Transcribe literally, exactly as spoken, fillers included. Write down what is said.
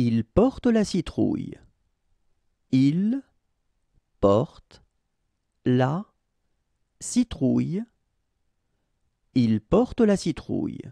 Il porte la citrouille. Il porte la citrouille. Il porte la citrouille.